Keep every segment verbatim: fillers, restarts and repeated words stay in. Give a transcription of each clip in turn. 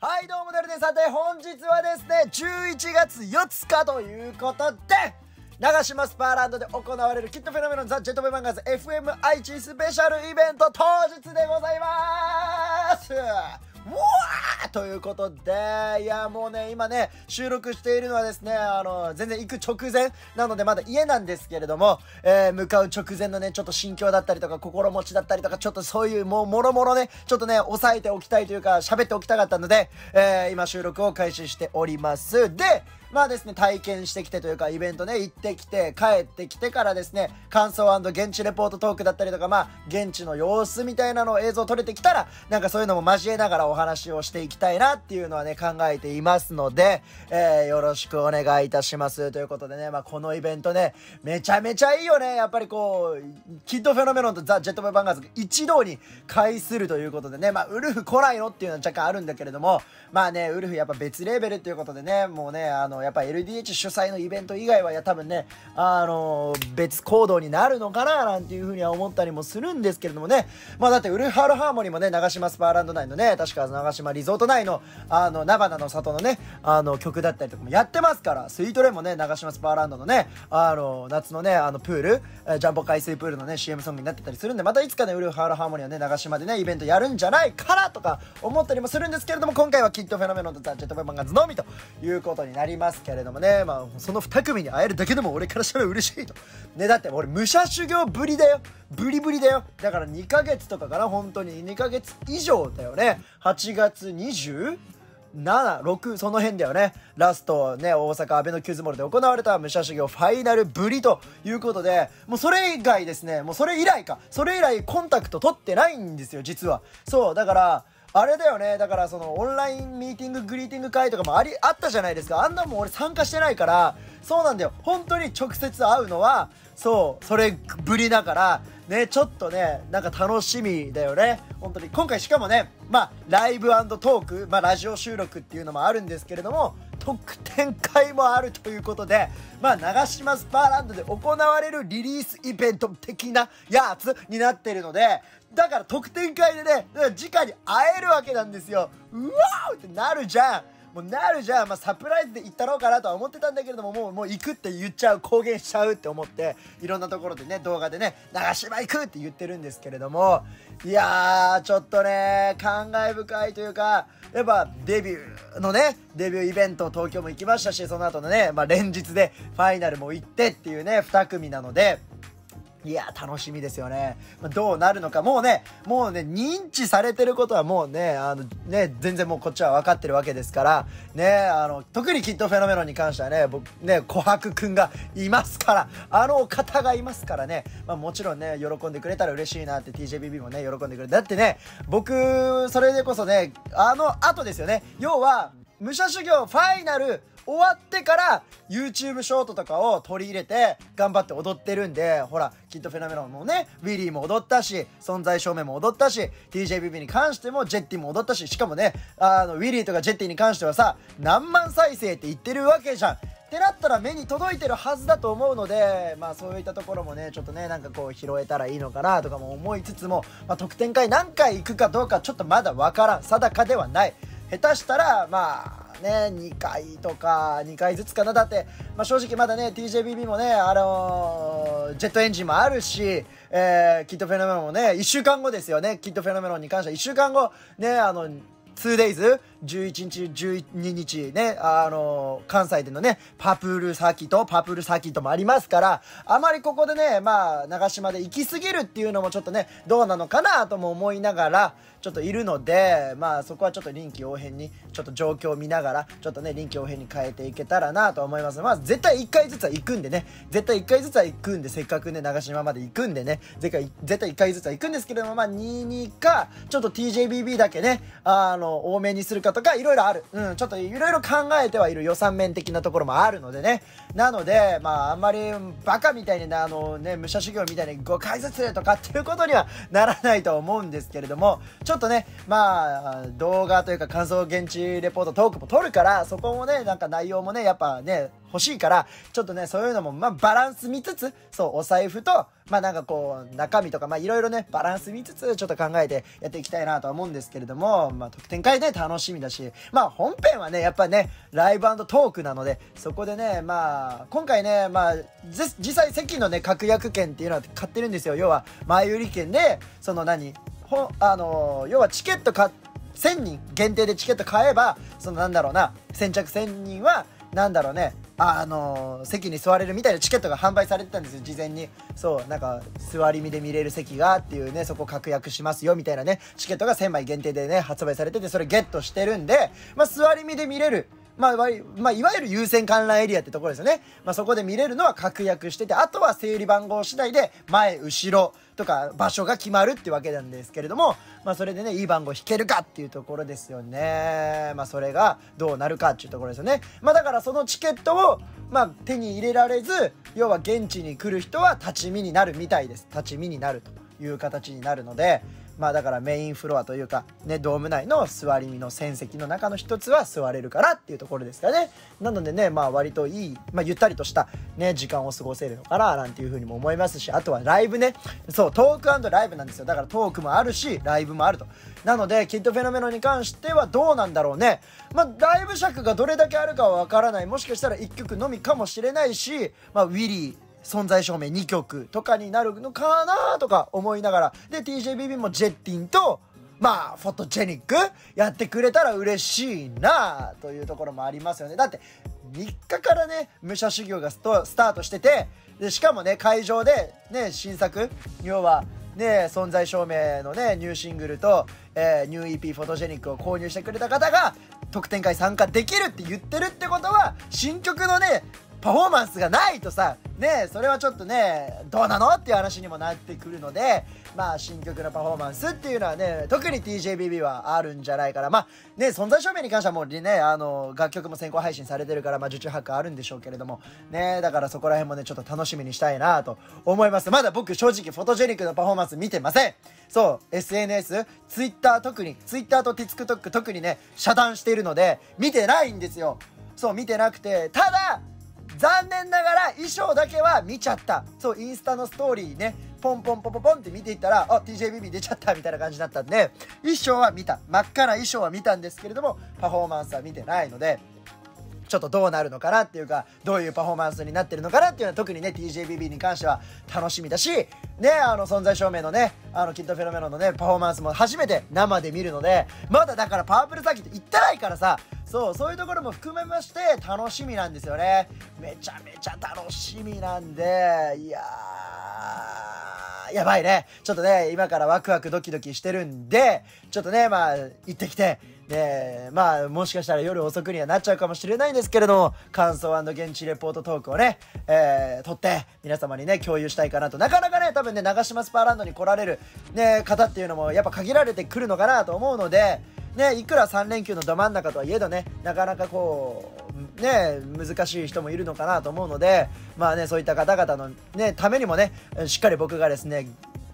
はいどうもだるです。さて本日はですねじゅういちがつよっかということで長島スパーランドで行われるキッドフェノメノンザ・ジェットベマンガーズ エフエム 愛知スペシャルイベント当日でございます。もわーということで、いやもうね今ね収録しているのはですねあの全然行く直前なのでまだ家なんですけれども、えー、向かう直前のねちょっと心境だったりとか心持ちだったりとかちょっとそういうもうもろもろねちょっとね抑えておきたいというか喋っておきたかったので、えー、今収録を開始しております。でまあですね体験してきてというかイベントね行ってきて帰ってきてからですね感想&現地レポートトークだったりとかまあ現地の様子みたいなのを映像撮れてきたらなんかそういうのも交えながらお話をしていきたいなっていうのはね考えていますので、えー、よろしくお願いいたしますということでね、まあ、このイベントねめちゃめちゃいいよね。やっぱりこうキッドフェノメノンとザ・ジェットベマンガーズが一堂に会するということでね、まあ、ウルフ来ないのっていうのは若干あるんだけれどもまあねウルフやっぱ別レーベルっていうことでねもうねあのやっぱ エルディーエイチ 主催のイベント以外はや多分ねあの別行動になるのかななんていうふうには思ったりもするんですけれどもね、まあだってウルフハロハーモニーもね長島スパーランド内のね確か長島リゾート内のあの菜花の里のねあの曲だったりとかもやってますから、スイートレもね長島スパーランドのねあの夏のねあのプールジャンボ海水プールのね シーエム ソングになってたりするんでまたいつかねウルフハロハーモニーはね長島でねイベントやるんじゃないかなとか思ったりもするんですけれども、今回はキッドフェノメノンとザ・ジェットベマンガーズのみということになりますますけれどもね、まあ、そのに組に会えるだけでも俺からしたら嬉しいとね。だって俺武者修行ぶりだよブリブリだよ。だからにかげつとかかな、本当ににかげつ以上だよね。はちがつにじゅうなな、ろくその辺だよね。ラストね大阪アベノキューズモールで行われた武者修行ファイナルぶりということで、もうそれ以外ですねもうそれ以来かそれ以来コンタクト取ってないんですよ実は。そうだからあれだよね、だからそのオンラインミーティンググリーティング会とかもありあったじゃないですか。あんなもん俺参加してないから。そうなんだよ本当に直接会うのはそうそれぶりだからね、ちょっとねなんか楽しみだよね本当に。今回しかもねまあライブ&トーク、まあ、ラジオ収録っていうのもあるんですけれども特典会もあるということで、まあ長島スパーランドで行われるリリースイベント的なやつになってるので、だから特典会でね直に会えるわけなんですよ。うわーってなるじゃんもうなるじゃん、まあ、サプライズで行ったろうかなとは思ってたんだけれどももう、もう行くって言っちゃう公言しちゃうって思っていろんなところでね動画でね長島行くって言ってるんですけれども、いやーちょっとね感慨深いというか、やっぱデビューのねデビューイベント東京も行きましたしその後のね、まあ、連日でファイナルも行ってっていうねに組なので。いや楽しみですよね、まあ、どうなるのかもうねもうね認知されてることはもうねあのね全然もうこっちは分かってるわけですからね、あの特にキッドフェノメノンに関してはね僕ね琥珀くんがいますから、あの方がいますからね、まあ、もちろんね喜んでくれたら嬉しいなって ティージェービービー もね喜んでくれだってね僕それでこそねあの後ですよね要は武者修行ファイナル終わってから YouTube ショートとかを取り入れて頑張って踊ってるんで、ほらキッドフェノメノンもねウィリーも踊ったし存在証明も踊ったし ティージェービービー に関してもジェッティも踊ったし、しかもねあのウィリーとかジェッティに関してはさ何万再生って言ってるわけじゃんってなったら目に届いてるはずだと思うので、まあそういったところもねちょっとねなんかこう拾えたらいいのかなとかも思いつつも、まあ、特典会何回行くかどうかちょっとまだ分からん定かではない。下手したらまあね、にかいとかにかいずつかな。だって、まあ、正直まだね ティージェービービー もね、あのー、ジェットエンジンもあるし、えー、キッドフェノメノンもねいっしゅうかんごですよね。キッドフェノメノンに関してはいっしゅうかんごねあの ツーデイズ じゅういちにちじゅうににちねあのー、関西でのねパプールサーキットパプールサーキットもありますから、あまりここでねまあ長島で行き過ぎるっていうのもちょっとねどうなのかなとも思いながらちょっといるので、まあそこはちょっと臨機応変にちょっと状況を見ながらちょっとね臨機応変に変えていけたらなと思います。まあ絶対いっかいずつは行くんでね絶対いっかいずつは行くんでせっかくね長島まで行くんでね絶対いっかいずつは行くんですけれども、まあにじゅうにかちょっと ティージェービービー だけねあの多めにするかとかいろいろある、うん、ちょっといろいろ考えてはいる予算面的なところもあるのでね。なのでまああんまりバカみたいにあのね武者修行みたいにごかいずつとかっていうことにはならないと思うんですけれども、ちょっとねまあ動画というか感想現地レポートトークも撮るからそこもねなんか内容もねやっぱね欲しいから、ちょっとね、そういうのも、まあ、バランス見つつ、そう、お財布と、まあ、なんかこう、中身とか、まあ、いろいろね、バランス見つつ、ちょっと考えてやっていきたいなとは思うんですけれども、まあ、特典会ね、楽しみだし、まあ、本編はね、やっぱね、ライブ&トークなので、そこでね、まあ、今回ね、まあ、実際、席のね、確約券っていうのは買ってるんですよ。要は、前売り券で、その何、ほ、あの、要はチケット買、せんにん限定でチケット買えば、そのなんだろうな、先着せんにんは、なんだろうね、あのー、席に座れるみたいなチケットが販売されてたんですよ、事前に。そう、なんか、座り身で見れる席がっていうね、そこ確約しますよ、みたいなね、チケットがせんまい限定でね、発売されてて、それゲットしてるんで、まあ、座り身で見れる。まあ、まあ、いわゆる優先観覧エリアってところですよね。まあ、そこで見れるのは確約してて、あとは整理番号次第で、前、後ろとか場所が決まるってわけなんですけれども、まあ、それでね、いい番号引けるかっていうところですよね。まあ、それがどうなるかっていうところですよね。まあ、だからそのチケットを、まあ、手に入れられず、要は現地に来る人は立ち見になるみたいです。立ち見になるという形になるので、まあだからメインフロアというか、ね、ドーム内の座り身の戦績の中の一つは座れるからっていうところですからね。なのでね、まあ割といい、まあゆったりとしたね、時間を過ごせるのかな、なんていうふうにも思いますし、あとはライブね。そう、トーク&ライブなんですよ。だからトークもあるし、ライブもあると。なので、キッドフェノメノンに関してはどうなんだろうね。まあライブ尺がどれだけあるかはわからない。もしかしたらいっきょくのみかもしれないし、まあウィリー、存在証明にきょくとかになるのかなとか思いながら。で、ティージェービービー もジェッティンと、まあ、フォトジェニックやってくれたら嬉しいなというところもありますよね。だって、みっかからね、武者修行がスト、スタートしてて、で、しかもね、会場で、ね、新作、要は、ね、存在証明のね、ニューシングルと、えー、ニュー イーピー フォトジェニックを購入してくれた方が、特典会参加できるって言ってるってことは、新曲のね、パフォーマンスがないとさ、ね、それはちょっとね、どうなのっていう話にもなってくるので、まあ、新曲のパフォーマンスっていうのはね、特に ティージェービービー はあるんじゃないから、まあ、ね、存在証明に関してはもうね、あの、楽曲も先行配信されてるから、まあ、受注発行あるんでしょうけれども、ね、だからそこら辺もね、ちょっと楽しみにしたいなと思います。まだ僕、正直、フォトジェニックのパフォーマンス見てません。そう、エスエヌエス、Twitter 特に、Twitter と TikTok 特にね、遮断しているので、見てないんですよ。そう、見てなくて、ただ、残念ながら衣装だけは見ちゃった。そう、インスタのストーリーね、ポンポンポンポンポンって見ていったら、あ、ティージェービービー 出ちゃったみたいな感じになったんで、衣装は見た。真っ赤な衣装は見たんですけれども、パフォーマンスは見てないので、ちょっとどうなるのかなっていうか、どういうパフォーマンスになってるのかなっていうのは特にね、ティージェービービー に関しては楽しみだし、ね、あの、存在証明のね、あの、キッドフェノメノンのね、パフォーマンスも初めて生で見るので、まだだからパープルサーキット行ってないからさ、そう、そういうところも含めまして楽しみなんですよね。めちゃめちゃ楽しみなんで、いやー、やばいね。ちょっとね、今からワクワクドキドキしてるんで、ちょっとね、まあ、行ってきて、ね、まあ、もしかしたら夜遅くにはなっちゃうかもしれないんですけれども、感想&現地レポートトークをね、えー、撮って、皆様にね、共有したいかなと。なかなかね、多分ね、長島スパーランドに来られる、ね、方っていうのも、やっぱ限られてくるのかなと思うので、ね、いくらさん連休のど真ん中とはいえどね、なかなかこう、ね、難しい人もいるのかなと思うので、まあね、そういった方々のね、ためにもね、しっかり僕がですね、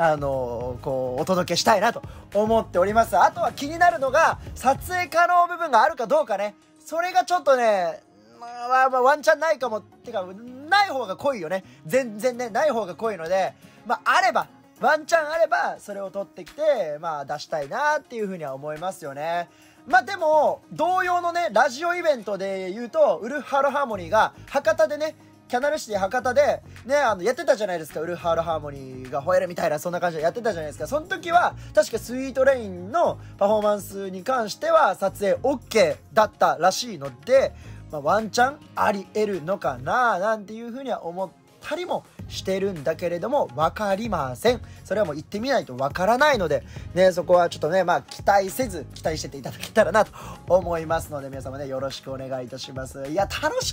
あのー、こう、お届けしたいなと思っております。あとは気になるのが、撮影可能部分があるかどうかね。それがちょっとね、まあ、まあ、ワンチャンないかも。ってか、ない方が濃いよね。全然ね、ない方が濃いので、まあ、あれば、ワンチャンあれば、それを撮ってきて、まあ、出したいなっていうふうには思いますよね。まあでも、同様のね、ラジオイベントで言うと、ウルフハロハーモニーが、博多でね、キャナルシティ博多で、ね、あの、やってたじゃないですか、ウルフハロハーモニーが吠えるみたいな、そんな感じでやってたじゃないですか。その時は、確かスイートレインのパフォーマンスに関しては、撮影 オーケー だったらしいので、まあ、ワンチャンあり得るのかな、なんていうふうには思ったりもしてるんだけれども、わかりません。それはもう言ってみないとわからないので、ね、そこはちょっとね、まあ、期待せず、期待してていただけたらなと思いますので、皆様ね、よろしくお願いいたします。いや、楽し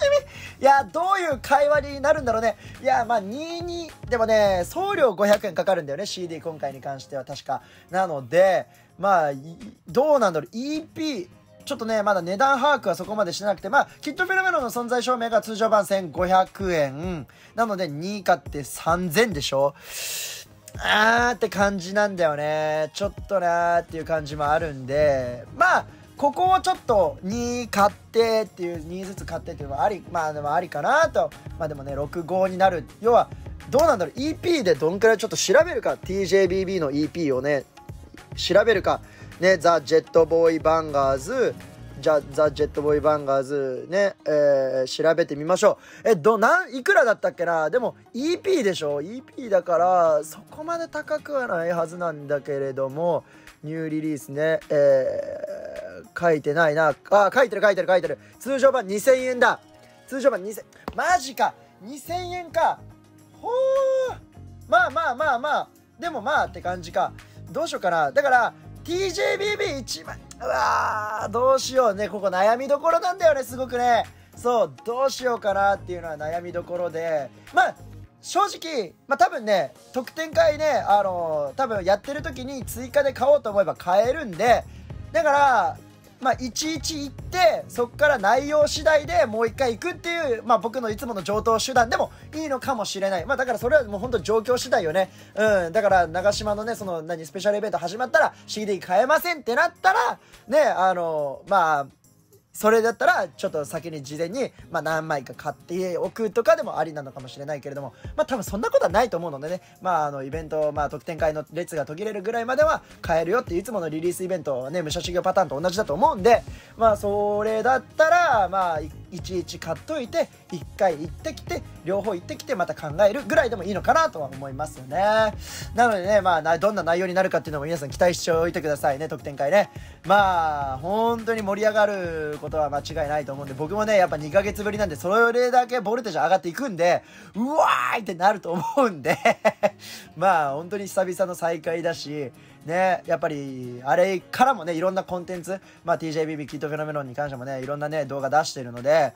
み！いや、どういう会話になるんだろうね。いや、まあ、にじゅうに、でもね、送料ごひゃくえんかかるんだよね、シーディー 今回に関しては確か。なので、まあ、どうなんだろう、イーピー、ちょっとね、まだ値段把握はそこまでしてなくて、まあ、キッドフェノメノンの存在証明が通常版せんごひゃくえん。なので、に以下ってさんぜんでしょ？あーって感じなんだよね。ちょっとなーっていう感じもあるんで、まあ、ここをちょっとに買ってっていうにずつ買ってっていうのはあり、まあでもありかなと。まあでもねろくごになる、要はどうなんだろう、 イーピー でどんくらいちょっと調べるか、 ティージェービービー の イーピー をね調べるかね、ザ・ジェットボーイ・バンガーズ、じゃザ・ジェットボーイ・バンガーズね、えー、調べてみましょう。えどなんいくらだったっけな。でも イーピー でしょ、 イーピー だからそこまで高くはないはずなんだけれども、ニューリリースね、えー、書いてないなあ、書いてる書いてる書いてる、通常版にせんえんだ、通常版にせん、マジかにせんえんか、ほー、まあまあまあまあでもまあって感じか。どうしようかな、だから ティージェービービーいちまん、うわーどうしようね、ここ悩みどころなんだよねすごくね。そうどうしようかなっていうのは悩みどころで、まあ正直まあ多分ね特典会ね、あのー、多分やってる時に追加で買おうと思えば買えるんで、だからまあいちいち行ってそっから内容次第でもう一回行くっていう、まあ僕のいつもの常套手段でもいいのかもしれない。まあだからそれはもう本当状況次第よね。うん、だから長島のねその何スペシャルイベント始まったら シーディー 買えませんってなったらね、あのー、まあそれだったらちょっと先に事前にまあ何枚か買っておくとかでもありなのかもしれないけれども、まあ多分そんなことはないと思うのでね、まああのイベント、まあ特典会の列が途切れるぐらいまでは買えるよっていういつものリリースイベントをね武者修行パターンと同じだと思うんで、まあそれだったらまあいちいち買っといていっかい行ってきて両方行ってきてまた考えるぐらいでもいいのかなとは思いますよね。なのでね、まあどんな内容になるかっていうのも皆さん期待しておいてくださいね。特典会ね、まあ本当に盛り上がることは間違いないと思うんで、僕もねやっぱにかげつぶりなんでそれだけボルテージ上がっていくんで、うわーいってなると思うんでまあ本当に久々の再会だしね、やっぱりあれからもねいろんなコンテンツ、まあ ティージェービービー キットフェノメロンに関してもねいろんなね動画出してるので、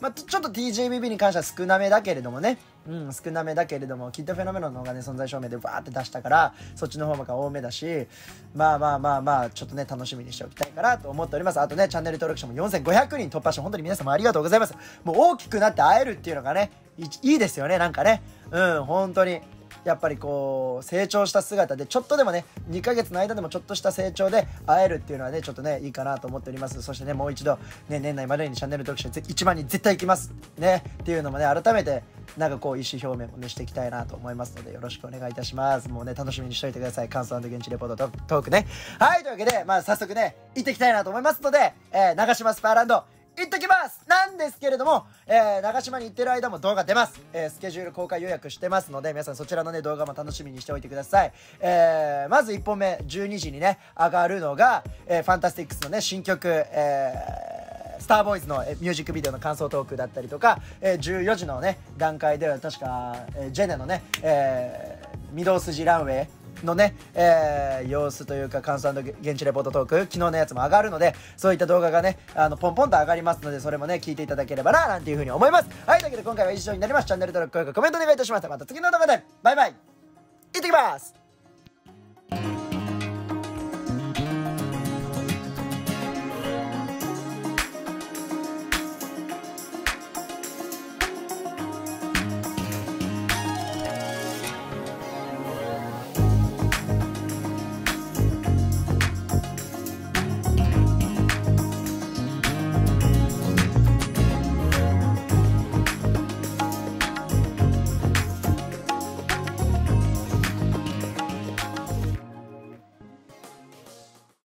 まあちょっと ティージェービービー に関しては少なめだけれどもね、うん少なめだけれどもキットフェノメロンの方がね存在証明でバーって出したから、そっちの方が多めだし、まあまあまあまあちょっとね楽しみにしておきたいかなと思っております。あとねチャンネル登録者もよんせんごひゃくにん突破して本当に皆様ありがとうございます。もう大きくなって会えるっていうのがね い, いいですよね、なんかね、うん本当にやっぱりこう成長した姿でちょっとでもねにかげつの間でもちょっとした成長で会えるっていうのはねちょっとねいいかなと思っております。そしてねもう一度ね年内までにチャンネル登録者いちまん人絶対行きますねっていうのもね改めてなんかこう意思表明もねしていきたいなと思いますのでよろしくお願いいたします。もうね楽しみにしておいてください。感想&現地レポートトークね。はいというわけでまあ早速ね行ってきたいなと思いますので、えー、長島スパーランド行ってきますなんですけれども、えー、長島に行ってる間も動画出ます、えー、スケジュール公開予約してますので皆さんそちらのね動画も楽しみにしておいてください。えー、まずいっぽんめじゅうにじにね上がるのが、えー、ファンタスティックスのね新曲、えー、スターボーイズの、えー、ミュージックビデオの感想トークだったりとか、えー、じゅうよじのね段階では確か、えー、ジェネのね、えー、御堂筋ランウェイのね、えー、様子というか感想&現地レポートトーク昨日のやつも上がるのでそういった動画がねあのポンポンと上がりますのでそれもね聞いていただければななんていうふうに思います。はいというわけで今回は以上になります。チャンネル登録高評価コメントお願いいたします。また次の動画でバイバイ行ってきます。